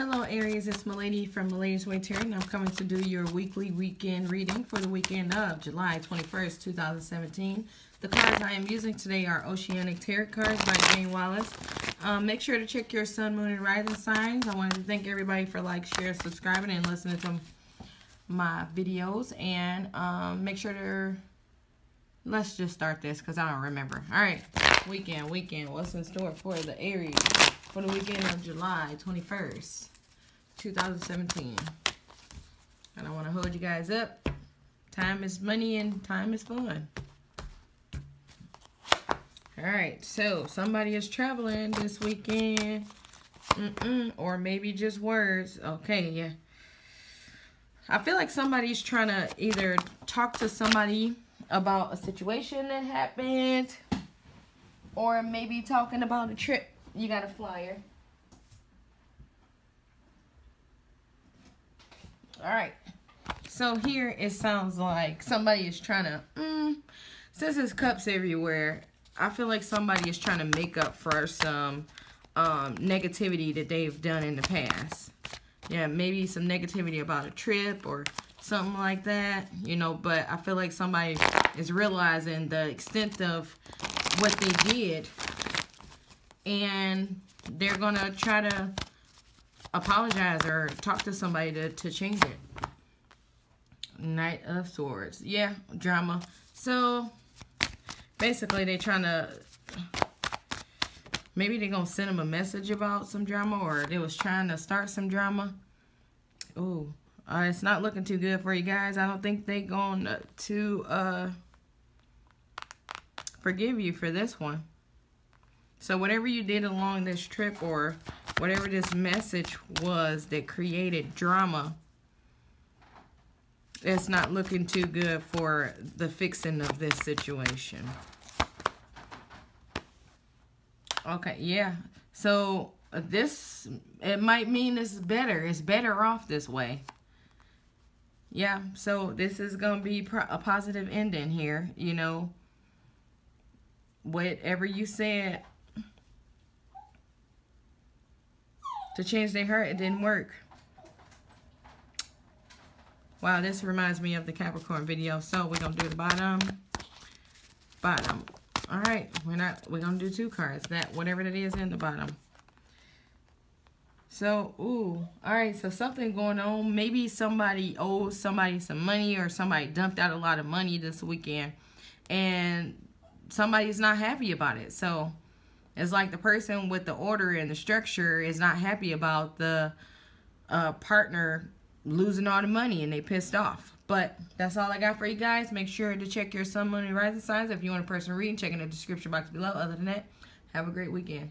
Hello Aries, it's Milady from Malady's Way Tarot, and I'm coming to do your weekly weekend reading for the weekend of July 21st, 2017. The cards I am using today are Oceanic Tarot cards by Jane Wallace. Make sure to check your sun, moon, and rising signs. I wanted to thank everybody for like, share, subscribing, and listening to my videos. And make sure to, let's just start this because I don't remember. All right, weekend, what's in store for the Aries? For the weekend of July 21st, 2017. I don't want to hold you guys up. Time is money and time is fun. Alright, so somebody is traveling this weekend. Or maybe just words. Okay, yeah. I feel like somebody's trying to either talk to somebody about a situation that happened. Or maybe talking about a trip. You got a flyer. All right. So here it sounds like somebody is trying to, since there's cups everywhere, I feel like somebody is trying to make up for some negativity that they've done in the past. Yeah, maybe some negativity about a trip or something like that, you know, but I feel like somebody is realizing the extent of what they did. And they're going to try to apologize or talk to somebody to change it. Knight of Swords. Yeah, drama. So, basically, they're trying to... Maybe they're going to send them a message about some drama. Or they was trying to start some drama. Ooh. It's not looking too good for you guys. I don't think they're going to forgive you for this one. So whatever you did along this trip or whatever this message was that created drama, it's not looking too good for the fixing of this situation. Okay, yeah. So this, it might mean it's better. It's better off this way. Yeah, so this is going to be a positive ending here, you know. Whatever you said to change their heart, it didn't work. Wow, this reminds me of the Capricorn video. So we're gonna do the bottom. All right, we're gonna do two cards. That whatever that is in the bottom. So ooh, all right. So something going on. Maybe somebody owes somebody some money, or somebody dumped out a lot of money this weekend, and somebody's not happy about it. So it's like the person with the order and the structure is not happy about the partner losing all the money, and they pissed off. But that's all I got for you guys. Make sure to check your sun, moon, and rising signs. If you want a personal reading, check in the description box below. Other than that, have a great weekend.